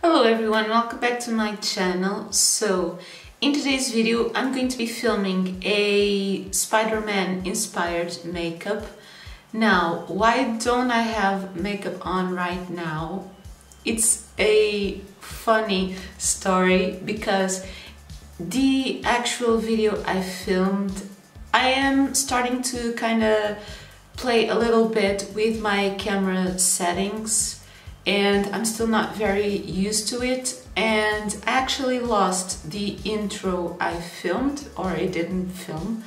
Hello everyone, welcome back to my channel. So in today's video I'm going to be filming a Spider-Man inspired makeup. Now, why don't I have makeup on right now? It's a funny story because the actual video I filmed, I am starting to kind of play a little bit with my camera settings. And I'm still not very used to it, and I actually lost the intro I filmed, or I didn't film,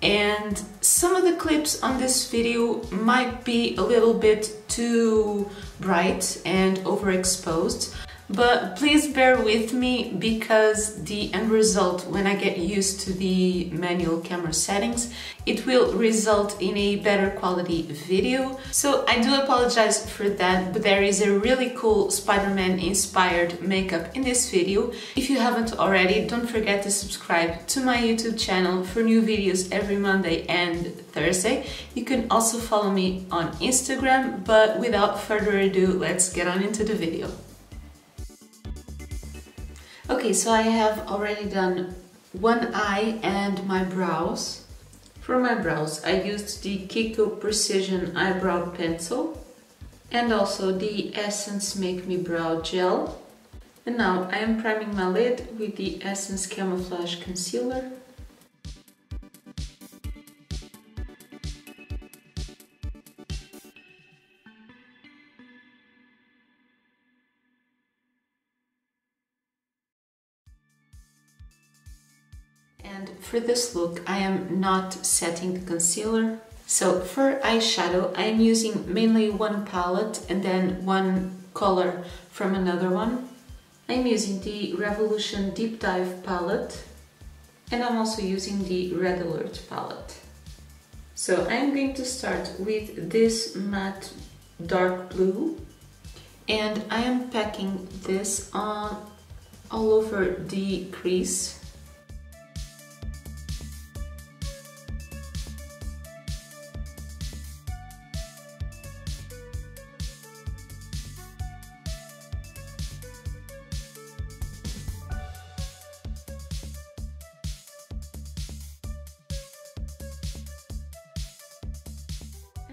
and some of the clips on this video might be a little bit too bright and overexposed, but please bear with me because the end result, when I get used to the manual camera settings, it will result in a better quality video. So I do apologize for that, but there is a really cool Spider-Man inspired makeup in this video. If you haven't already, don't forget to subscribe to my YouTube channel for new videos every Monday and Thursday. You can also follow me on Instagram, but without further ado, let's get on into the video. Okay, so I have already done one eye and my brows. For my brows, I used the Kiko Precision Eyebrow Pencil and also the Essence Make Me Brow Gel. And now I am priming my lid with the Essence Camouflage Concealer. And for this look, I am not setting the concealer. So for eyeshadow, I am using mainly one palette and then one color from another one. I'm using the Revolution Deep Dive palette, and I'm also using the Red Alert palette. So I'm going to start with this matte dark blue, and I am packing this on all over the crease.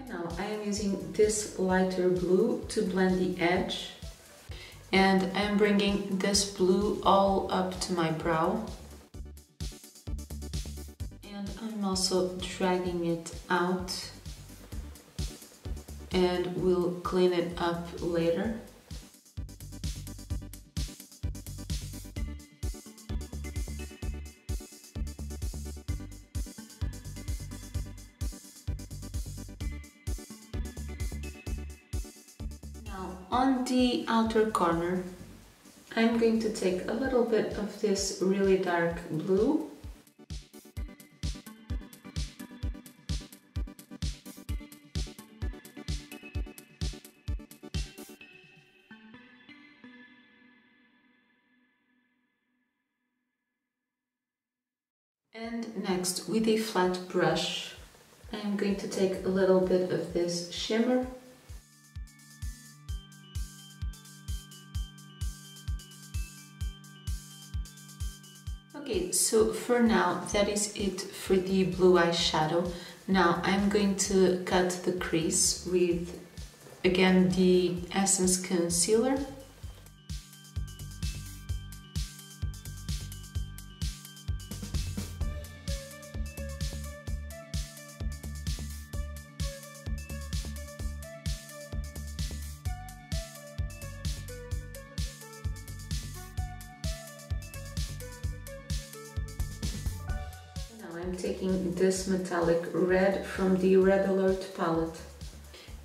Now I am using this lighter blue to blend the edge, and I am bringing this blue all up to my brow, and I'm also dragging it out and we'll clean it up later. On the outer corner, I'm going to take a little bit of this really dark blue, and next, with a flat brush, I'm going to take a little bit of this shimmer. Okay, so for now, that is it for the blue eyeshadow. Now I'm going to cut the crease with, again, the Essence Concealer. I'm taking this metallic red from the Red Alert palette,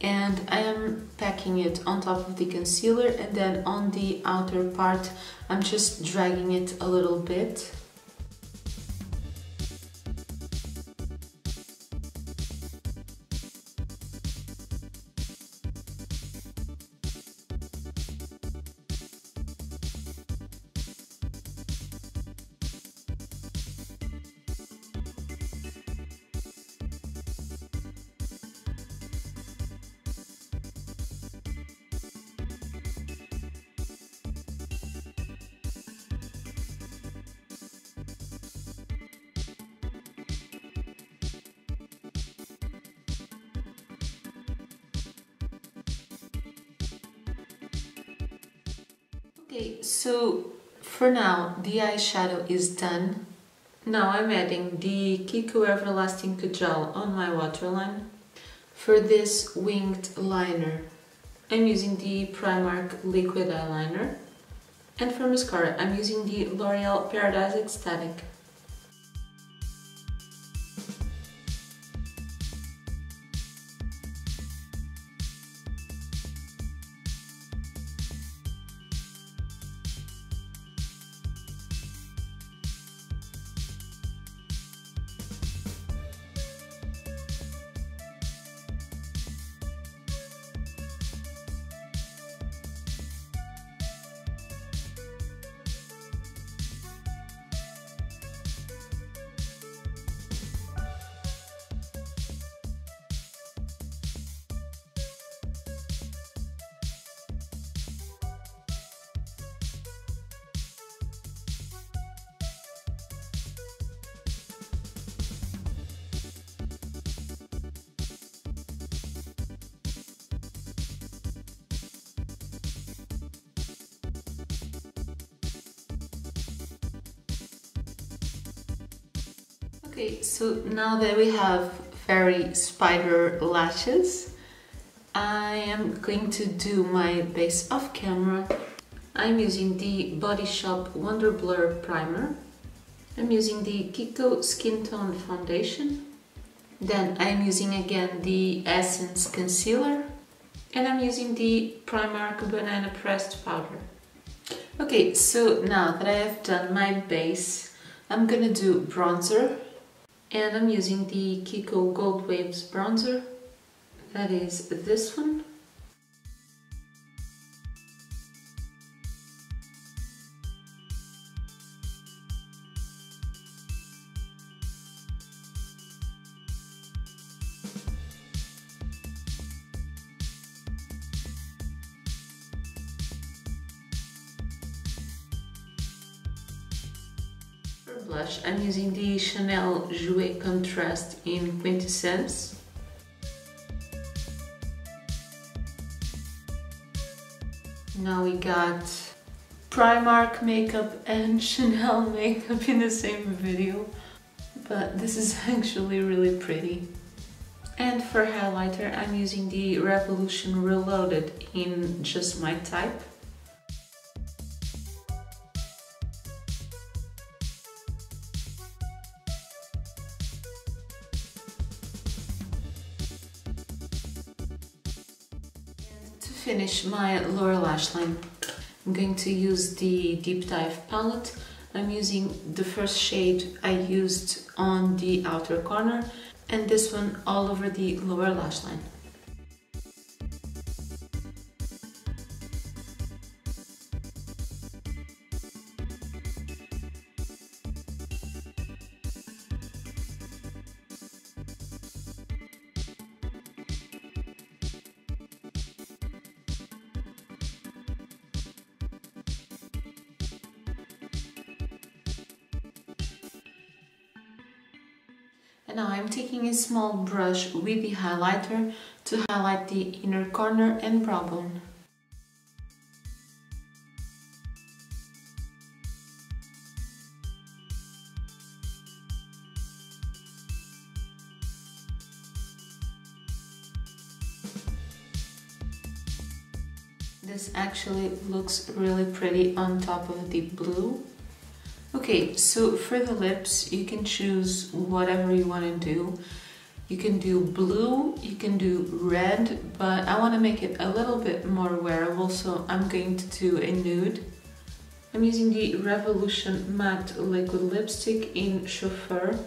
and I am packing it on top of the concealer, and then on the outer part I'm just dragging it a little bit. Okay, so for now the eyeshadow is done. Now I'm adding the Kiko Everlasting Kajal on my waterline. For this winged liner, I'm using the Primark Liquid Eyeliner. And for mascara, I'm using the L'Oreal Paradise Extatic. Okay, so now that we have very spider lashes, I am going to do my base off camera. I'm using the Body Shop Wonder Blur Primer. I'm using the Kiko Skin Tone Foundation. Then I'm using again the Essence Concealer. And I'm using the Primark Banana Pressed Powder. Okay, so now that I have done my base, I'm gonna do bronzer. And I'm using the Kiko Gold Waves bronzer, that is this one. Blush, I'm using the Chanel Joues Contraste in Quintessence. Now we got Primark makeup and Chanel makeup in the same video, but this is actually really pretty. And for highlighter, I'm using the Revolution Reloaded in Just My Type. Finish my lower lash line, I'm going to use the Deep Dive palette. I'm using the first shade I used on the outer corner and this one all over the lower lash line. Now I'm taking a small brush with the highlighter to highlight the inner corner and brow bone. This actually looks really pretty on top of the blue. Okay, so for the lips, you can choose whatever you want to do. You can do blue, you can do red, but I want to make it a little bit more wearable, so I'm going to do a nude. I'm using the Revolution Matte Liquid Lipstick in Chauffeur.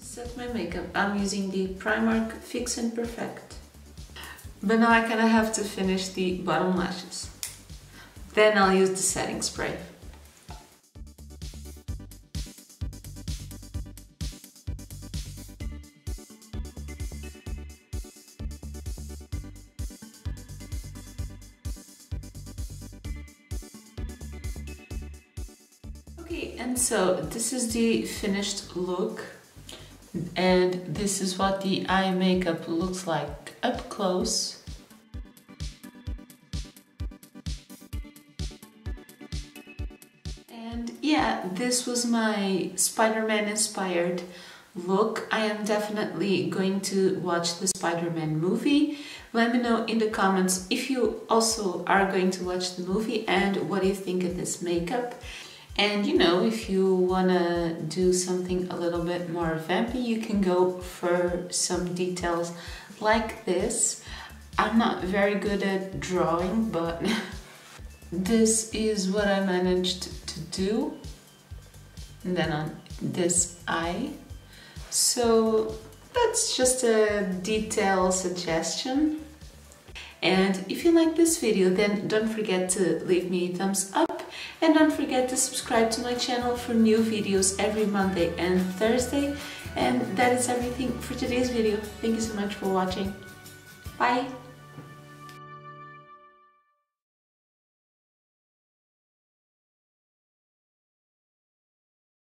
Set my makeup, I'm using the Primark Fix N' Perfect. But now I kind of have to finish the bottom lashes. Then I'll use the setting spray. Okay, and so this is the finished look, and this is what the eye makeup looks like up close. And yeah, this was my Spider-Man inspired look. I am definitely going to watch the Spider-Man movie. Let me know in the comments if you also are going to watch the movie and what you think of this makeup. And you know, if you wanna do something a little bit more vampy, you can go for some details like this. I'm not very good at drawing, but this is what I managed to do. And then on this eye. So that's just a detail suggestion. And if you like this video, then don't forget to leave me a thumbs up. And don't forget to subscribe to my channel for new videos every Monday and Thursday. And that is everything for today's video. Thank you so much for watching. Bye!